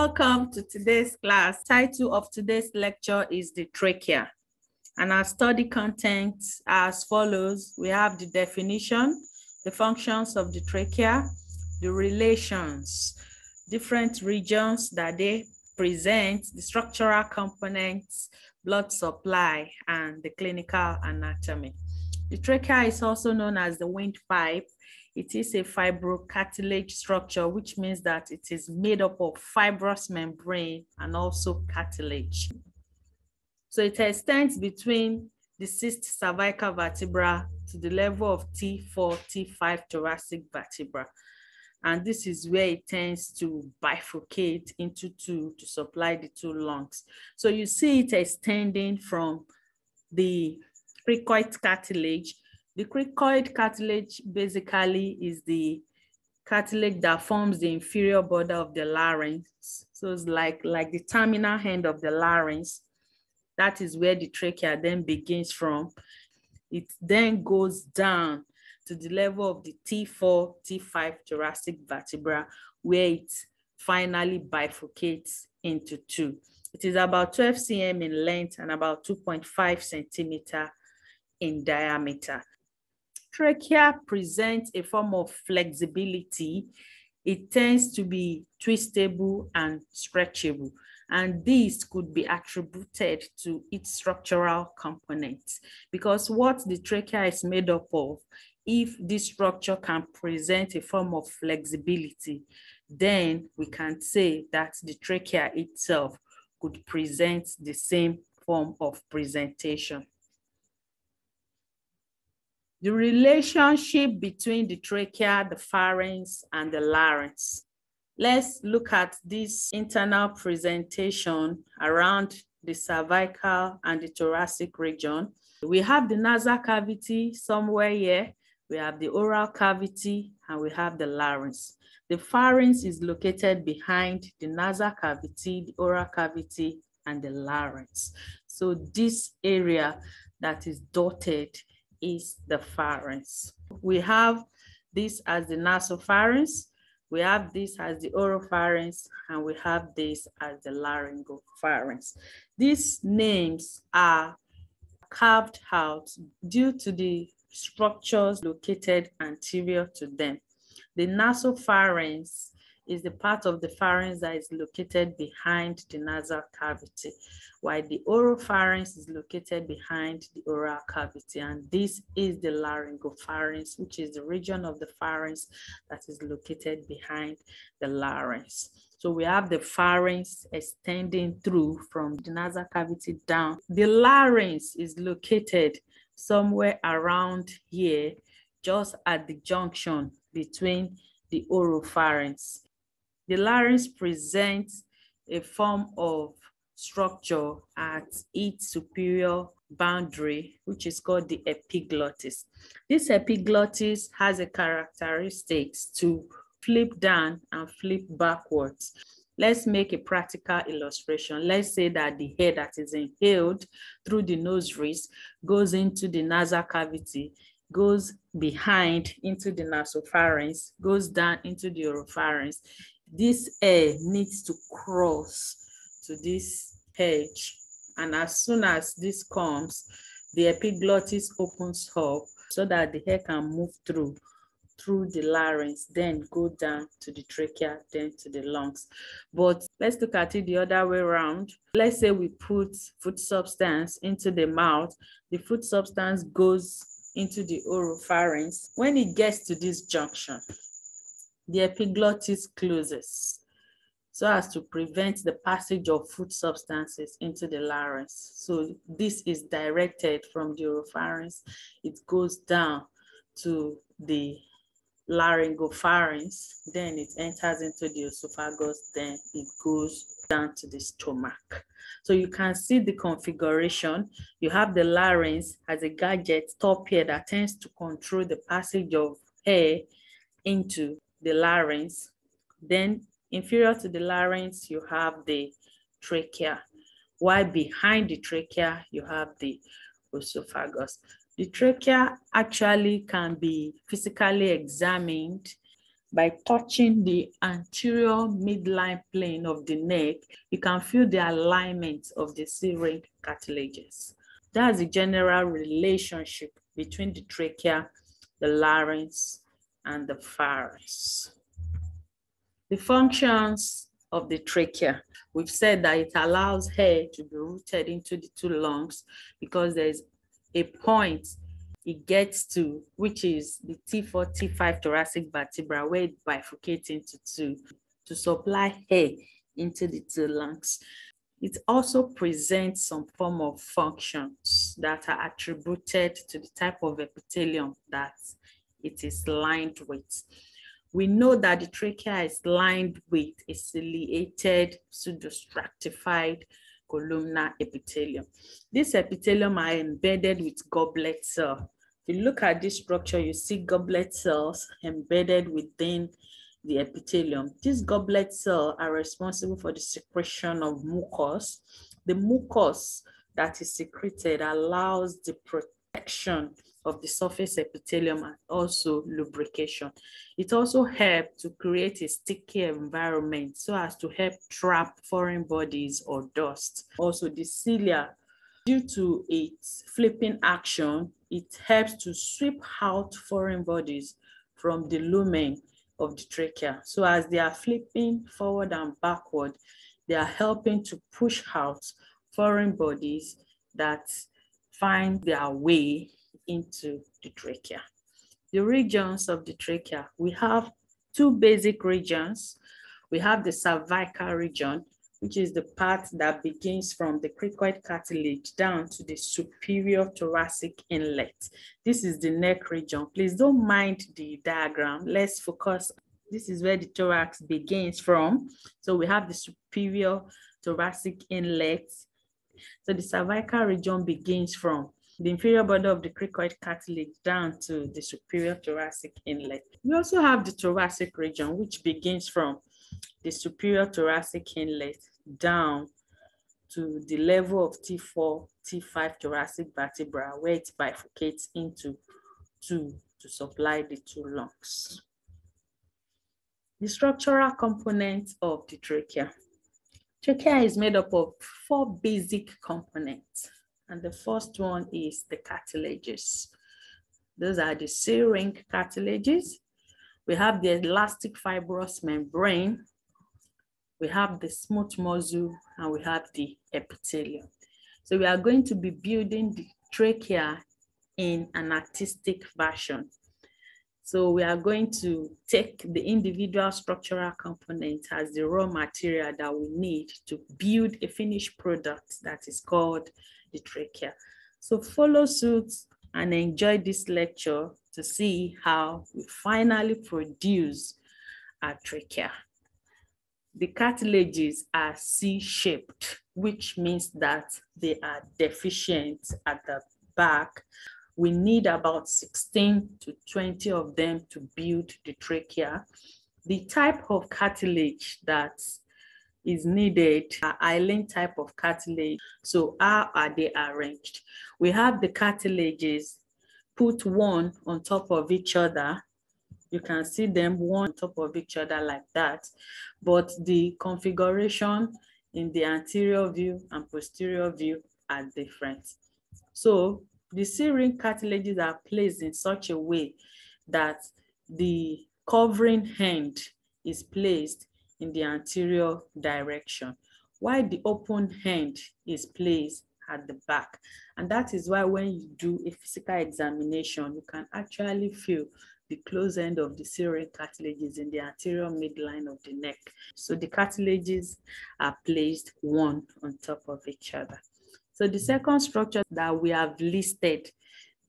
Welcome to today's class. Title of today's lecture is the trachea. And our study content are as follows. We have the definition, the functions of the trachea, the relations, different regions that they present, the structural components, blood supply, and the clinical anatomy. The trachea is also known as the windpipe. It is a fibrocartilage structure, which means that it is made up of fibrous membrane and also cartilage. So it extends between the sixth cervical vertebra to the level of T4, T5 thoracic vertebra. And this is where it tends to bifurcate into two to supply the two lungs. So you see it extending from the cricoid cartilage. The cricoid cartilage basically is the cartilage that forms the inferior border of the larynx. So it's like the terminal end of the larynx. That is where the trachea then begins from. It then goes down to the level of the T4, T5 thoracic vertebra, where it finally bifurcates into two. It is about 12 cm in length and about 2.5 centimeter in diameter. Trachea presents a form of flexibility. It tends to be twistable and stretchable, and these could be attributed to its structural components, because what the trachea is made up of, if this structure can present a form of flexibility, then we can say that the trachea itself could present the same form of presentation. The relationship between the trachea, the pharynx, and the larynx. Let's look at this internal presentation around the cervical and the thoracic region. We have the nasal cavity somewhere here. We have the oral cavity, and we have the larynx. The pharynx is located behind the nasal cavity, the oral cavity, and the larynx. So this area that is dotted is the pharynx. We have this as the nasopharynx, we have this as the oropharynx, and we have this as the laryngopharynx. These names are carved out due to the structures located anterior to them. The nasopharynx is the part of the pharynx that is located behind the nasal cavity, while the oropharynx is located behind the oral cavity. And this is the laryngopharynx, which is the region of the pharynx that is located behind the larynx. So we have the pharynx extending through from the nasal cavity down. The larynx is located somewhere around here, just at the junction between the oropharynx. The larynx presents a form of structure at its superior boundary, which is called the epiglottis. This epiglottis has a characteristic to flip down and flip backwards. Let's make a practical illustration. Let's say that the air that is inhaled through the nostrils goes into the nasal cavity, goes behind into the nasopharynx, goes down into the oropharynx. This air needs to cross to this edge, and as soon as this comes, the epiglottis opens up so that the air can move through the larynx, then go down to the trachea, then to the lungs. But let's look at it the other way around. Let's say we put food substance into the mouth. The food substance goes into the oropharynx. When it gets to this junction, the epiglottis closes so as to prevent the passage of food substances into the larynx. So this is directed from the oropharynx. It goes down to the laryngopharynx, then it enters into the esophagus, then it goes down to the stomach. So you can see the configuration. You have the larynx as a gadget top here that tends to control the passage of air into the larynx. Then inferior to the larynx, you have the trachea, while behind the trachea, you have the esophagus. The trachea actually can be physically examined by touching the anterior midline plane of the neck, you can feel the alignment of the serine cartilages. That's the general relationship between the trachea, the larynx, and the pharynx. The functions of the trachea. We've said that it allows air to be routed into the two lungs because there's a point it gets to, which is the T4, T5 thoracic vertebra, where it bifurcates into two to supply air into the two lungs. It also presents some form of functions that are attributed to the type of epithelium that it is lined with. We know that the trachea is lined with a ciliated, pseudostratified columnar epithelium. This epithelium are embedded with goblet cells. If you look at this structure, you see goblet cells embedded within the epithelium. These goblet cells are responsible for the secretion of mucus. The mucus that is secreted allows the protection of the surface epithelium and also lubrication. It also helps to create a sticky environment so as to help trap foreign bodies or dust. Also, the cilia, due to its flipping action, it helps to sweep out foreign bodies from the lumen of the trachea. So as they are flipping forward and backward, they are helping to push out foreign bodies that find their way into the trachea. The regions of the trachea, we have two basic regions. We have the cervical region, which is the part that begins from the cricoid cartilage down to the superior thoracic inlet. This is the neck region. Please don't mind the diagram. Let's focus. This is where the thorax begins from. So we have the superior thoracic inlet. So the cervical region begins from the inferior border of the cricoid cartilage down to the superior thoracic inlet. We also have the thoracic region, which begins from the superior thoracic inlet down to the level of T4, T5 thoracic vertebra, where it bifurcates into two to supply the two lungs. The structural components of the trachea. Trachea is made up of four basic components. And the first one is the cartilages. Those are the serine cartilages. We have the elastic fibrous membrane. We have the smooth muscle, and we have the epithelium. So we are going to be building the trachea in an artistic fashion. So we are going to take the individual structural components as the raw material that we need to build a finished product that is called the trachea. So follow suit and enjoy this lecture to see how we finally produce our trachea. The cartilages are C-shaped, which means that they are deficient at the back. We need about 16 to 20 of them to build the trachea. The type of cartilage that is needed are hyaline type of cartilage. So how are they arranged? We have the cartilages put one on top of each other. You can see them one on top of each other like that. But the configuration in the anterior view and posterior view are different. So the serine cartilages are placed in such a way that the covering hand is placed in the anterior direction, while the open hand is placed at the back. And that is why when you do a physical examination, you can actually feel the close end of the serine cartilages in the anterior midline of the neck. So the cartilages are placed one on top of each other. So the second structure that we have listed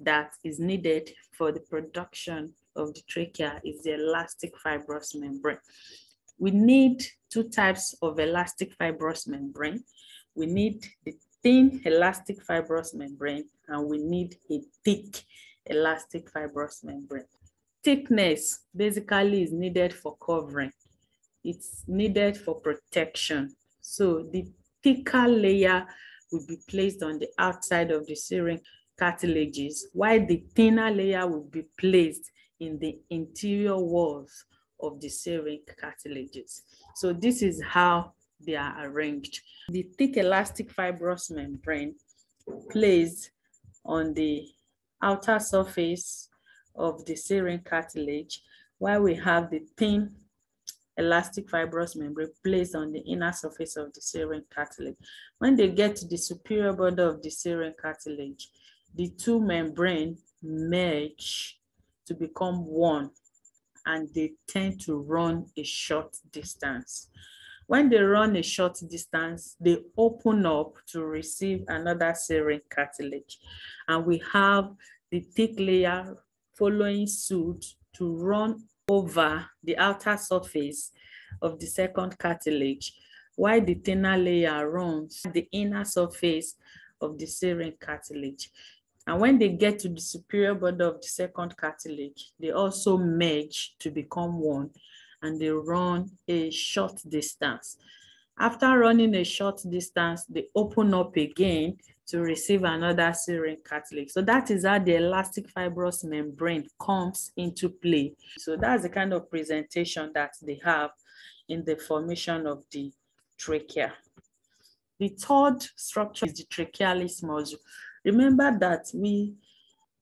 that is needed for the production of the trachea is the elastic fibrous membrane. We need two types of elastic fibrous membrane. We need the thin elastic fibrous membrane, and we need a thick elastic fibrous membrane. Thickness basically is needed for covering. It's needed for protection. So the thicker layer will be placed on the outside of the serine cartilages, while the thinner layer will be placed in the interior walls of the cervic cartilages. So this is how they are arranged. The thick elastic fibrous membrane plays on the outer surface of the cervic cartilage, while we have the thin elastic fibrous membrane placed on the inner surface of the cervic cartilage. When they get to the superior border of the cervic cartilage, the two membranes merge to become one, and they tend to run a short distance. When they run a short distance, they open up to receive another cervic cartilage, and we have the thick layer following suit to run over the outer surface of the second cartilage, while the thinner layer runs the inner surface of the cervic cartilage. And when they get to the superior border of the second cartilage, they also merge to become one, and they run a short distance. After running a short distance, they open up again to receive another cervic cartilage. So that is how the elastic fibrous membrane comes into play. So that's the kind of presentation that they have in the formation of the trachea. The third structure is the trachealis muscle. Remember that we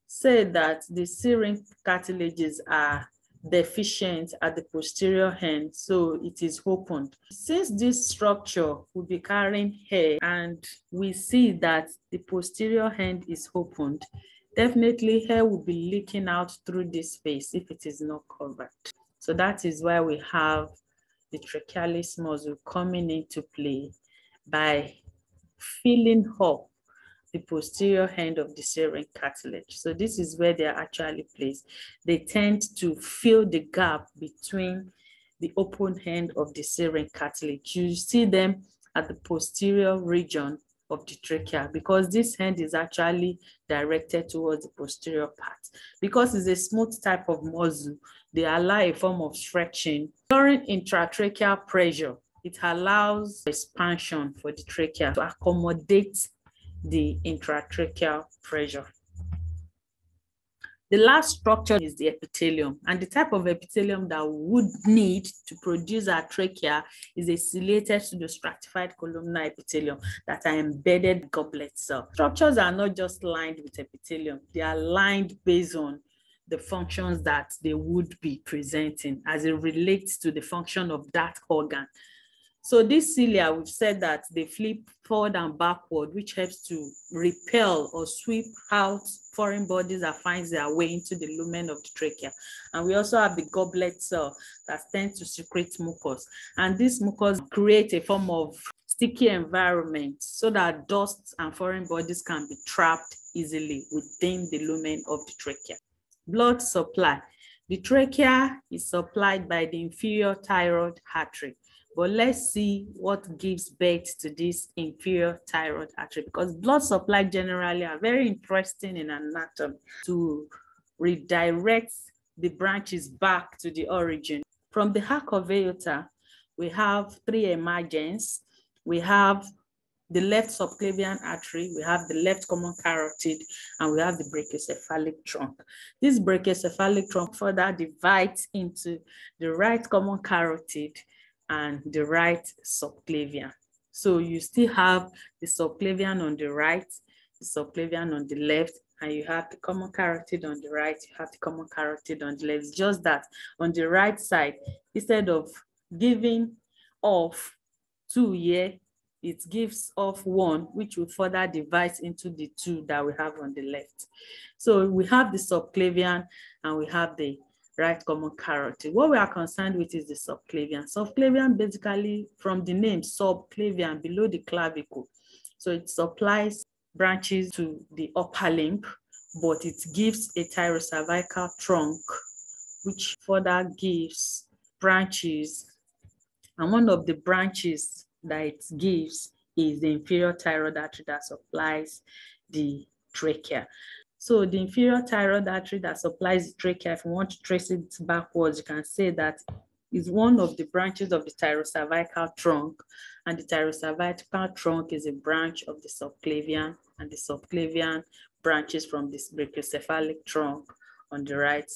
said that the cervic cartilages are deficient at the posterior end, so it is opened. Since this structure will be carrying hair, and we see that the posterior end is opened, definitely hair will be leaking out through this space if it is not covered. So that is why we have the trachealis muscle coming into play by filling up the posterior end of the cervic cartilage. So this is where they are actually placed. They tend to fill the gap between the open end of the cervic cartilage. You see them at the posterior region of the trachea, because this hand is actually directed towards the posterior part. Because it's a smooth type of muscle, they allow a form of stretching. During intratracheal pressure, it allows expansion for the trachea to accommodate the intratracheal pressure. The last structure is the epithelium, and the type of epithelium that would need to produce our trachea is a ciliated pseudostratified columnar epithelium that are embedded goblet cells. Structures are not just lined with epithelium, they are lined based on the functions that they would be presenting as it relates to the function of that organ. So this cilia, we've said that they flip forward and backward, which helps to repel or sweep out foreign bodies that finds their way into the lumen of the trachea. And we also have the goblet cell that tends to secrete mucus. And this mucus creates a form of sticky environment so that dust and foreign bodies can be trapped easily within the lumen of the trachea. Blood supply. The trachea is supplied by the inferior thyroid artery. But let's see what gives birth to this inferior thyroid artery, because blood supply generally are very interesting in anatomy to redirect the branches back to the origin. From the arc of aorta, we have three emergents. We have the left subclavian artery, we have the left common carotid, and we have the brachiocephalic trunk. This brachiocephalic trunk further divides into the right common carotid and the right subclavian. So you still have the subclavian on the right, the subclavian on the left, and you have the common carotid on the right, you have the common carotid on the left. It's just that on the right side, instead of giving off two here, it gives off one, which will further divide into the two that we have on the left. So we have the subclavian and we have the right common carotid. What we are concerned with is the subclavian. Subclavian, basically from the name subclavian, below the clavicle. So it supplies branches to the upper limb, but it gives a thyrocervical trunk, which further gives branches. And one of the branches that it gives is the inferior thyroid artery that supplies the trachea. So the inferior thyroid artery that supplies the trachea, if you want to trace it backwards, you can say that is one of the branches of the thyrocervical trunk, and the thyrocervical trunk is a branch of the subclavian, and the subclavian branches from this brachiocephalic trunk on the right,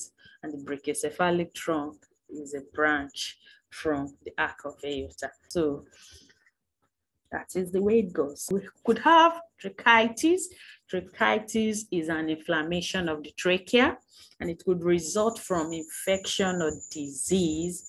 and the brachiocephalic trunk is a branch from the arc of aorta. So that is the way it goes. We could have tracheitis. Tracheitis is an inflammation of the trachea, and it could result from infection or disease.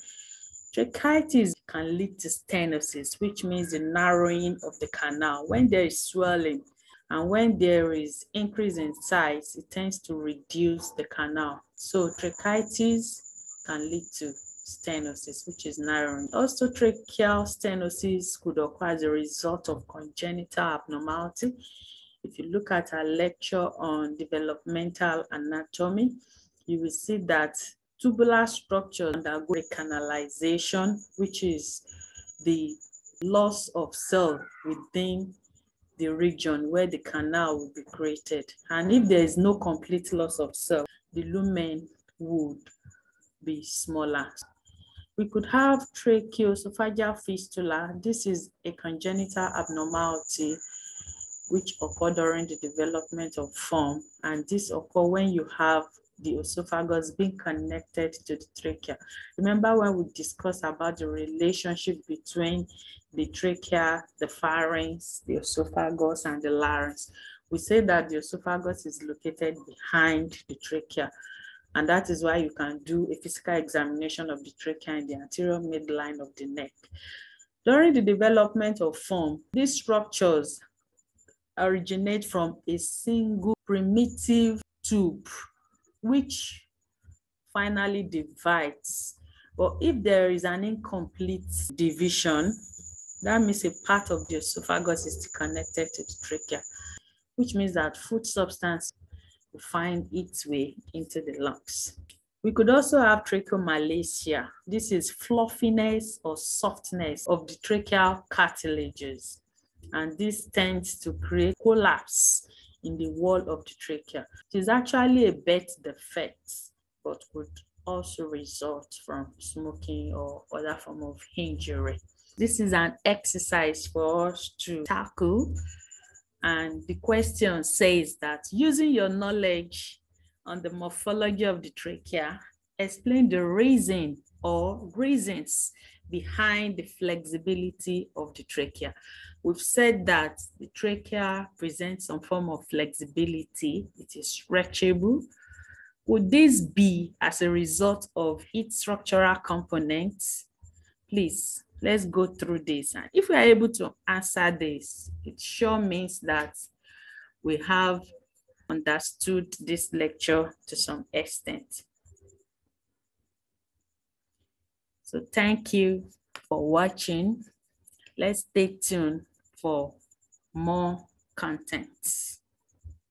Tracheitis can lead to stenosis, which means the narrowing of the canal. When there is swelling and when there is increase in size, it tends to reduce the canal. So tracheitis can lead to stenosis, which is narrowing. Also, tracheal stenosis could occur as a result of congenital abnormality. If you look at our lecture on developmental anatomy, you will see that tubular structures undergo recanalization, which is the loss of cell within the region where the canal will be created. And if there is no complete loss of cell, the lumen would be smaller. We could have tracheoesophageal fistula. This is a congenital abnormality which occur during the development of form, and this occurs when you have the esophagus being connected to the trachea. Remember when we discussed about the relationship between the trachea, the pharynx, the esophagus, and the larynx? We said that the esophagus is located behind the trachea, and that is why you can do a physical examination of the trachea in the anterior midline of the neck. During the development of form, these structures originate from a single primitive tube, which finally divides. But if there is an incomplete division, that means a part of the esophagus is connected to the trachea, which means that food substance will find its way into the lungs. We could also have tracheomalacia. This is fluffiness or softness of the tracheal cartilages, and this tends to create collapse in the wall of the trachea. It is actually a birth defect, but could also result from smoking or other form of injury. This is an exercise for us to tackle, and the question says that using your knowledge on the morphology of the trachea, explain the reason or reasons behind the flexibility of the trachea. We've said that the trachea presents some form of flexibility. It is stretchable. Would this be as a result of its structural components? Please, let's go through this. And if we are able to answer this, it sure means that we have understood this lecture to some extent. So thank you for watching. Let's stay tuned for more content.